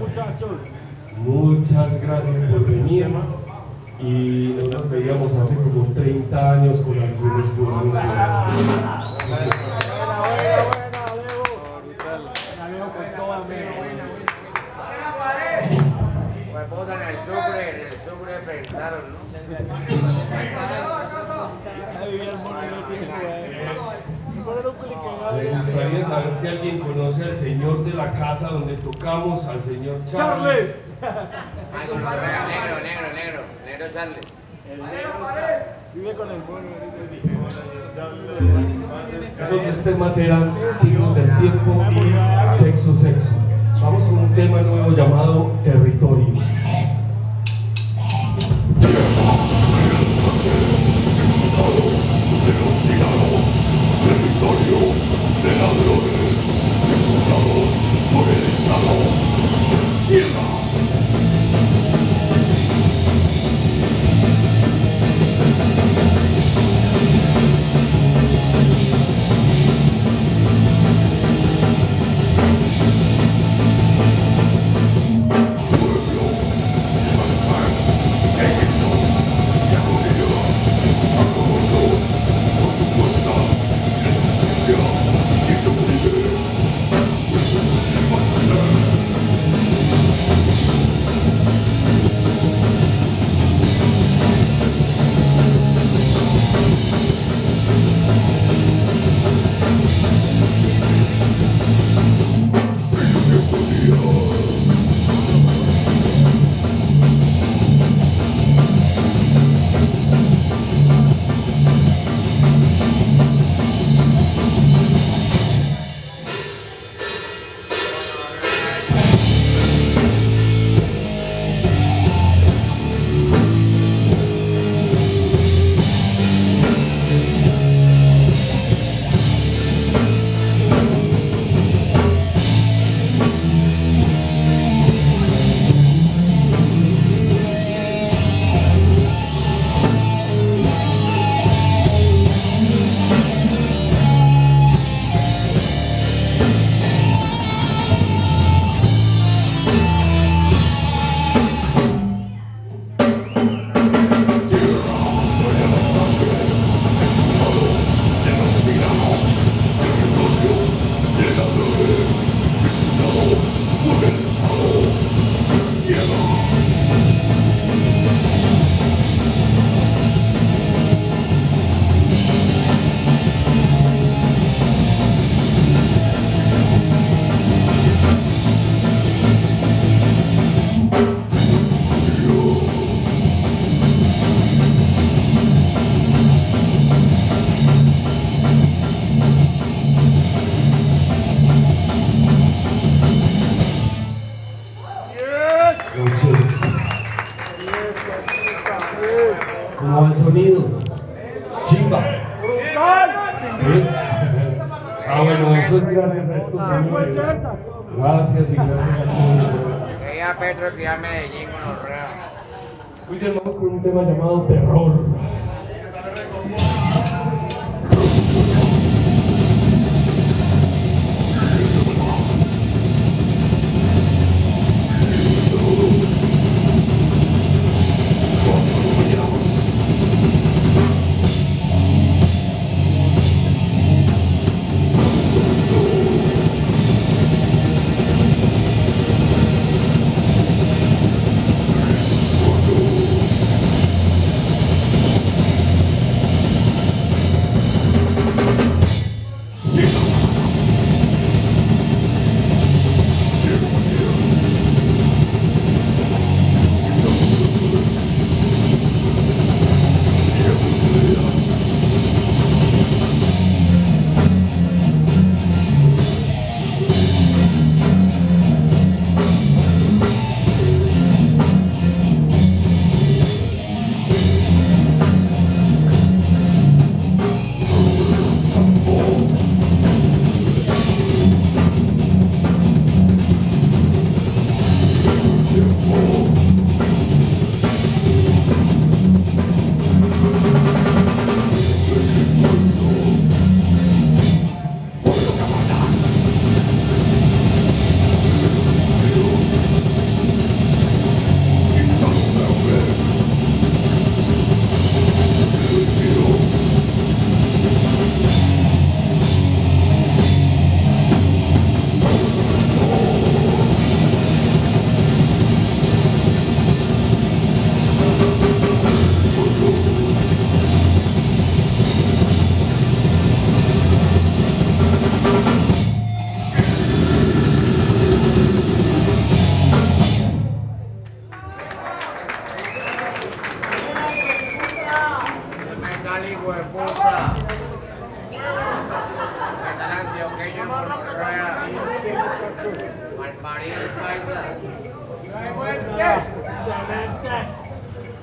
Muchachos. Muchas gracias por venir. Y nosotros veíamos hace como 30 años con algunos turnos. Me gustaría saber si alguien conoce al señor de la casa donde tocamos, al señor Charles. Ay, con correa, negro Charles. El negro vive con el pueblo. Esos tres temas eran Signos del Tiempo y Sexo. Vamos con un tema nuevo llamado Territorio. De ladrones sepultados por el Estado. ¡Mierda!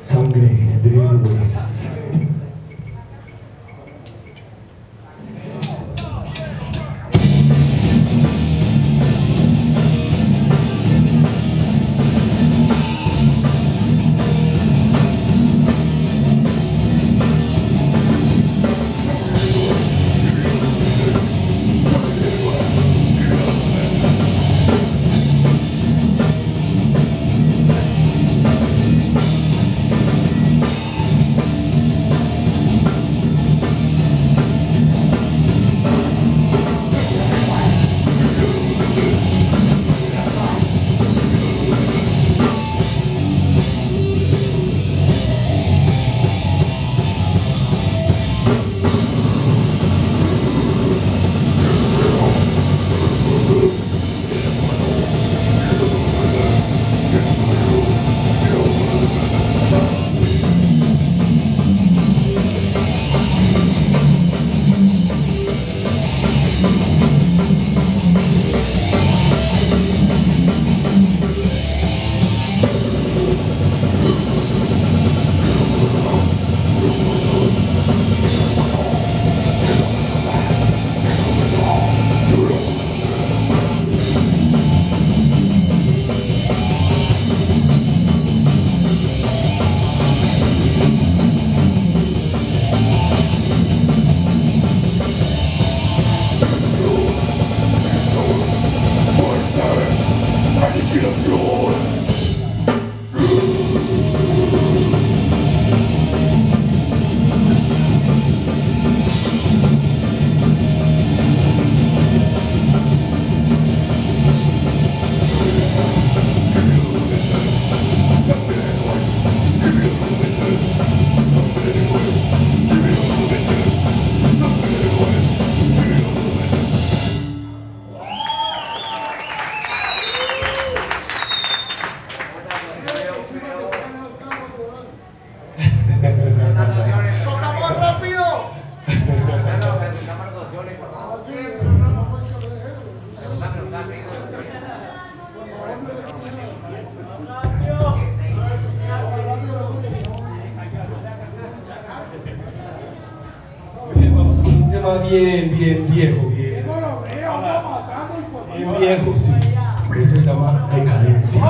Sangre de Luis. Bien viejo. Bien viejo, sí. Por eso se llama Decadencia.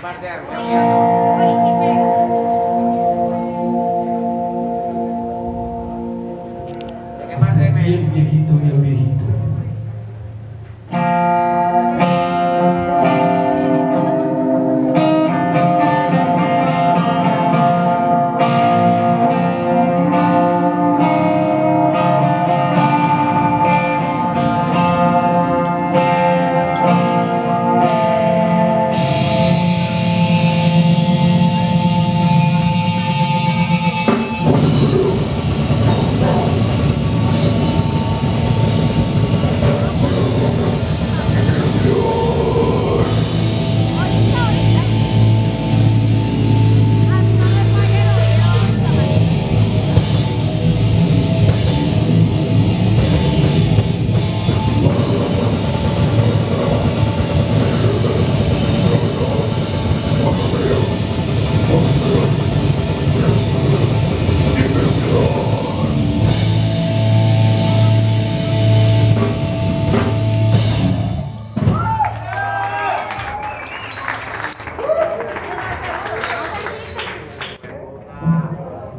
parte de ¿De qué parte es? Bien viejito, bien viejito.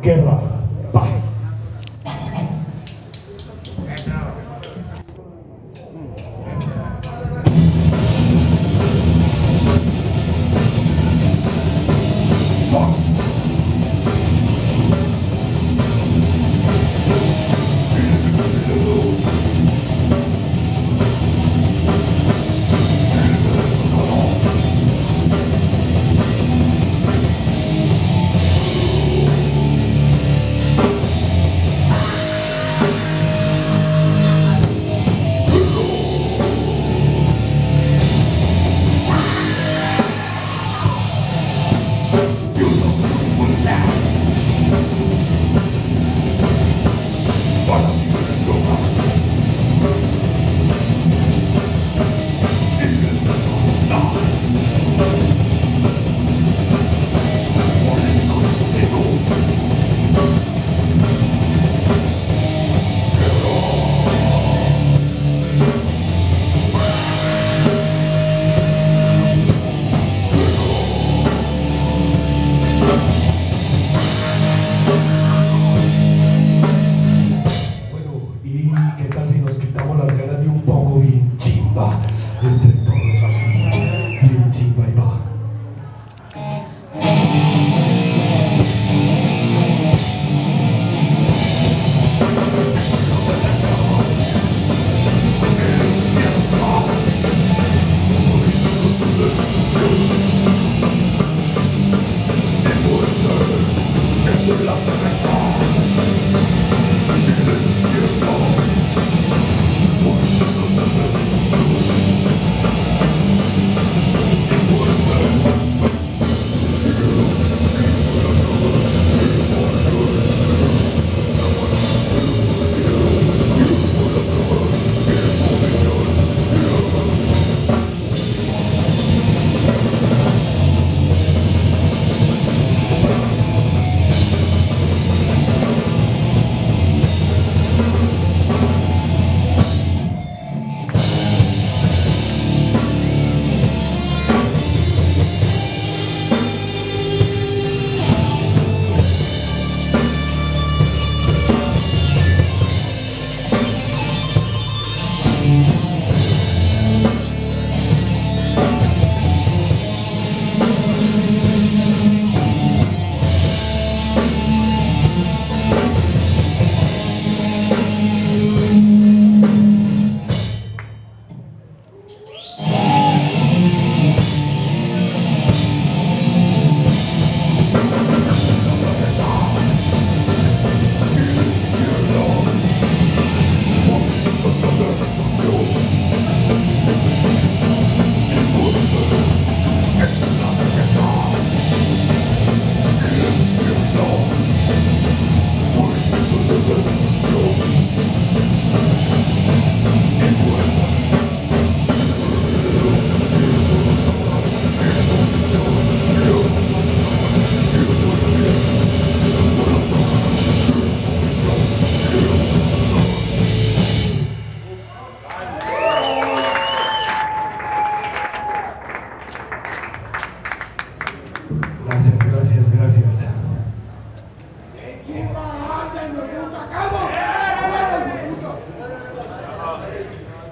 Guerra, paz.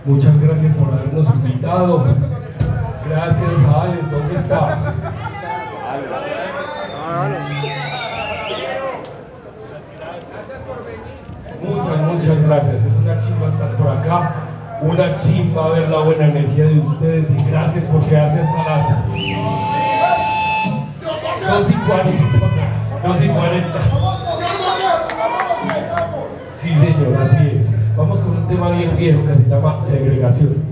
Muchas gracias por habernos invitado. Gracias, Alex. ¿Dónde está? Muchas gracias. Es una chimba estar por acá, una chimba ver la buena energía de ustedes, y gracias por quedarse hasta las 2:40. Sí, señor, así es. Vamos con un tema bien viejo que se llama segregación.